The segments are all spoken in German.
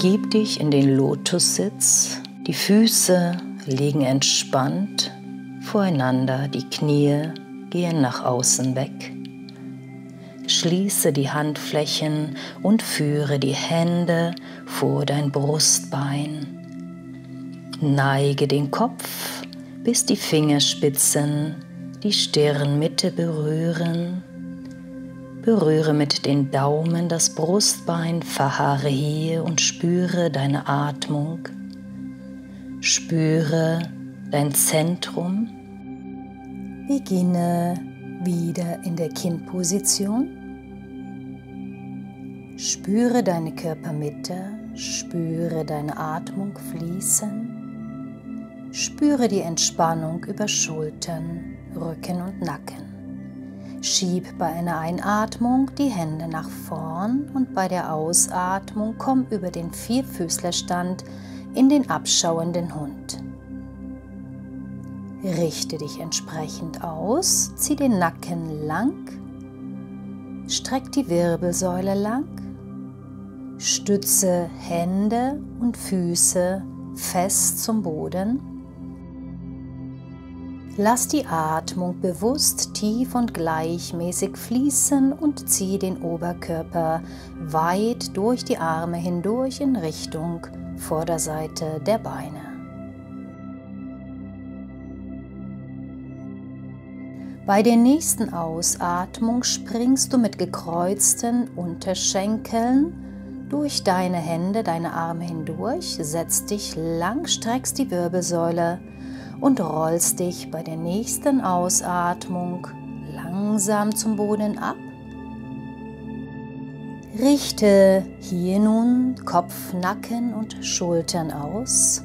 Gib dich in den Lotussitz, die Füße liegen entspannt voreinander, die Knie gehen nach außen weg. Schließe die Handflächen und führe die Hände vor dein Brustbein. Neige den Kopf, bis die Fingerspitzen die Stirnmitte berühren. Berühre mit den Daumen das Brustbein, verharre hier und spüre deine Atmung. Spüre dein Zentrum. Beginne wieder in der Kinnposition. Spüre deine Körpermitte, spüre deine Atmung fließen. Spüre die Entspannung über Schultern, Rücken und Nacken. Schieb bei einer Einatmung die Hände nach vorn und bei der Ausatmung komm über den Vierfüßlerstand in den abschauenden Hund. Richte dich entsprechend aus, zieh den Nacken lang, streck die Wirbelsäule lang, stütze Hände und Füße fest zum Boden. Lass die Atmung bewusst tief und gleichmäßig fließen und zieh den Oberkörper weit durch die Arme hindurch in Richtung Vorderseite der Beine. Bei der nächsten Ausatmung springst du mit gekreuzten Unterschenkeln durch deine Hände, deine Arme hindurch, setzt dich lang, streckst die Wirbelsäule und rollst dich bei der nächsten Ausatmung langsam zum Boden ab. Richte hier nun Kopf, Nacken und Schultern aus,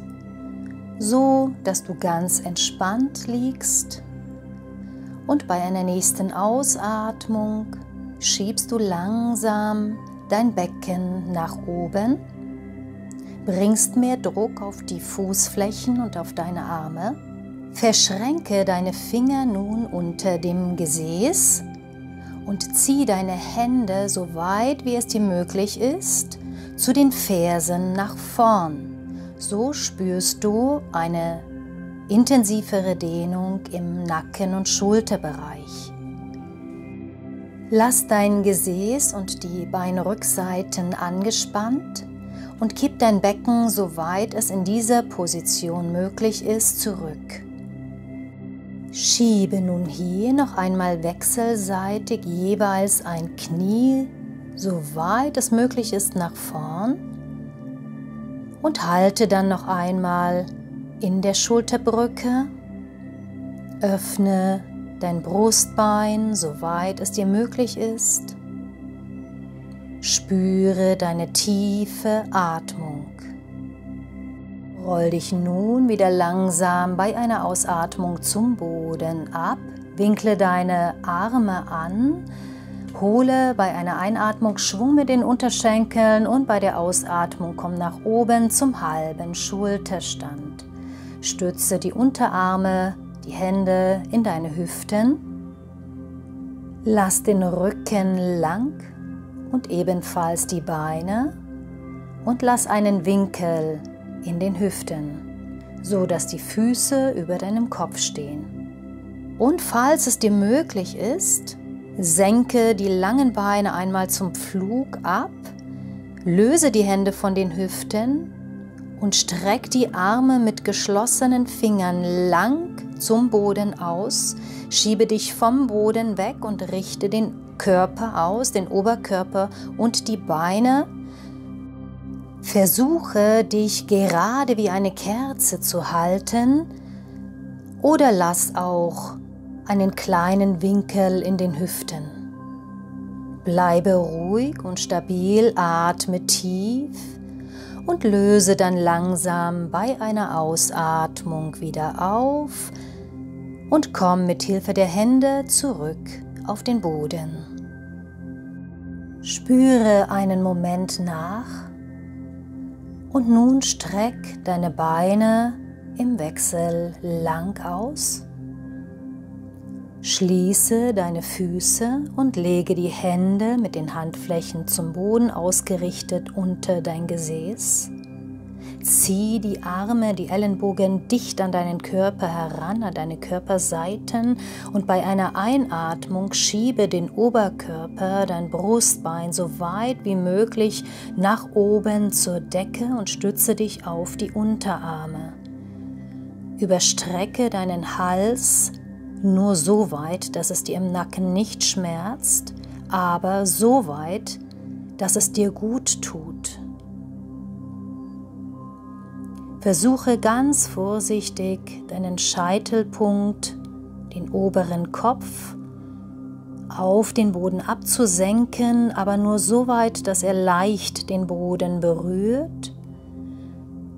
so dass du ganz entspannt liegst. Und bei einer nächsten Ausatmung schiebst du langsam dein Becken nach oben, bringst mehr Druck auf die Fußflächen und auf deine Arme, verschränke deine Finger nun unter dem Gesäß und zieh deine Hände so weit wie es dir möglich ist zu den Fersen nach vorn. So spürst du eine intensivere Dehnung im Nacken- und Schulterbereich. Lass dein Gesäß und die Beinrückseiten angespannt und kipp dein Becken, soweit es in dieser Position möglich ist, zurück. Schiebe nun hier noch einmal wechselseitig jeweils ein Knie, soweit es möglich ist, nach vorn und halte dann noch einmal in der Schulterbrücke, öffne dein Brustbein, soweit es dir möglich ist. Spüre deine tiefe Atmung. Roll dich nun wieder langsam bei einer Ausatmung zum Boden ab. Winkle deine Arme an. Hole bei einer Einatmung Schwung mit den Unterschenkeln und bei der Ausatmung komm nach oben zum halben Schulterstand. Stütze die Unterarme, die Hände in deine Hüften. Lass den Rücken lang und ebenfalls die Beine und lass einen Winkel in den Hüften, so dass die Füße über deinem Kopf stehen. Und falls es dir möglich ist, senke die langen Beine einmal zum Flug ab, löse die Hände von den Hüften und streck die Arme mit geschlossenen Fingern lang zum Boden aus, schiebe dich vom Boden weg und richte den Körper aus, den Oberkörper und die Beine. Versuche, dich gerade wie eine Kerze zu halten oder lass auch einen kleinen Winkel in den Hüften. Bleibe ruhig und stabil, atme tief und löse dann langsam bei einer Ausatmung wieder auf und komm mit Hilfe der Hände zurück auf den Boden. Spüre einen Moment nach und nun streck deine Beine im Wechsel lang aus. Schließe deine Füße und lege die Hände mit den Handflächen zum Boden ausgerichtet unter dein Gesäß. Zieh die Arme, die Ellenbogen dicht an deinen Körper heran, an deine Körperseiten, und bei einer Einatmung schiebe den Oberkörper, dein Brustbein so weit wie möglich nach oben zur Decke und stütze dich auf die Unterarme. Überstrecke deinen Hals nur so weit, dass es dir im Nacken nicht schmerzt, aber so weit, dass es dir gut tut. Versuche ganz vorsichtig, deinen Scheitelpunkt, den oberen Kopf, auf den Boden abzusenken, aber nur so weit, dass er leicht den Boden berührt.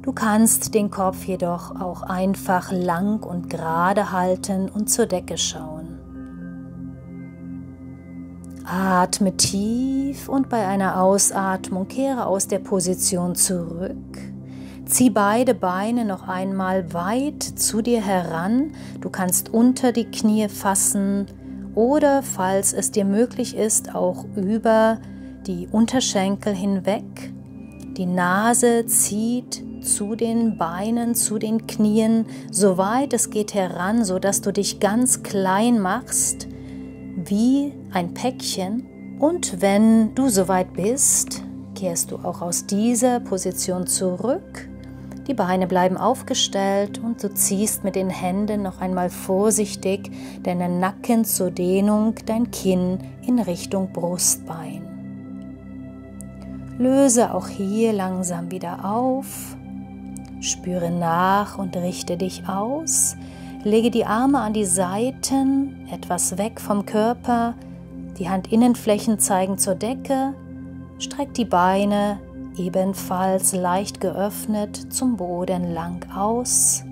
Du kannst den Kopf jedoch auch einfach lang und gerade halten und zur Decke schauen. Atme tief und bei einer Ausatmung kehre aus der Position zurück. Zieh beide Beine noch einmal weit zu dir heran. Du kannst unter die Knie fassen oder, falls es dir möglich ist, auch über die Unterschenkel hinweg. Die Nase zieht zu den Beinen, zu den Knien, soweit es geht heran, sodass du dich ganz klein machst, wie ein Päckchen. Und wenn du soweit bist, kehrst du auch aus dieser Position zurück. Die Beine bleiben aufgestellt und du ziehst mit den Händen noch einmal vorsichtig deinen Nacken zur Dehnung, dein Kinn in Richtung Brustbein. Löse auch hier langsam wieder auf. Spüre nach und richte dich aus. Lege die Arme an die Seiten, etwas weg vom Körper. Die Handinnenflächen zeigen zur Decke. Streck die Beine, ebenfalls leicht geöffnet, zum Boden lang aus.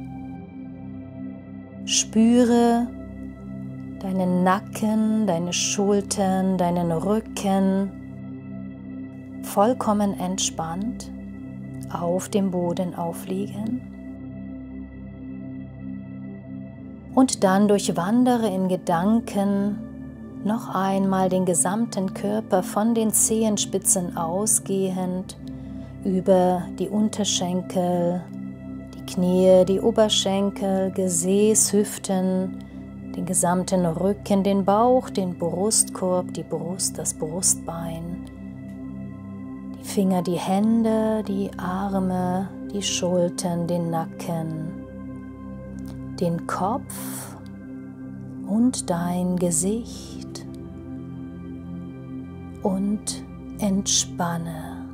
Spüre deinen Nacken, deine Schultern, deinen Rücken. Vollkommen entspannt. Auf dem Boden aufliegen. Und dann durchwandere in Gedanken noch einmal den gesamten Körper von den Zehenspitzen ausgehend über die Unterschenkel, die Knie, die Oberschenkel, Gesäß, Hüften, den gesamten Rücken, den Bauch, den Brustkorb, die Brust, das Brustbein. Finger, die Hände, die Arme, die Schultern, den Nacken, den Kopf und dein Gesicht und entspanne.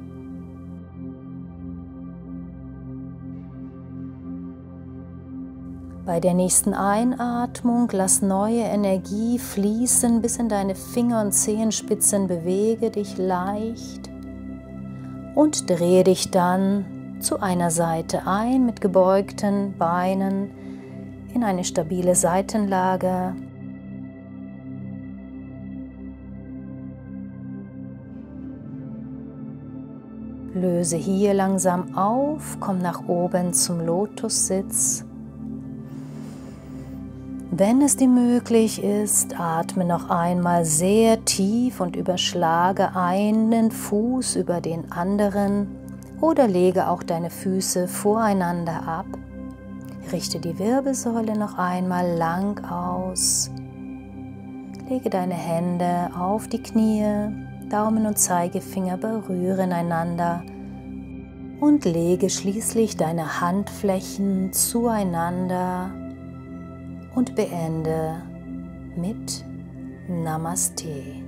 Bei der nächsten Einatmung lass neue Energie fließen bis in deine Finger- und Zehenspitzen, bewege dich leicht. Und drehe dich dann zu einer Seite ein mit gebeugten Beinen in eine stabile Seitenlage. Löse hier langsam auf, komm nach oben zum Lotussitz. Wenn es dir möglich ist, atme noch einmal sehr tief und überschlage einen Fuß über den anderen oder lege auch deine Füße voreinander ab. Richte die Wirbelsäule noch einmal lang aus. Lege deine Hände auf die Knie, Daumen und Zeigefinger berühren einander und lege schließlich deine Handflächen zueinander. Und beende mit Namasté.